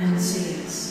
and see us.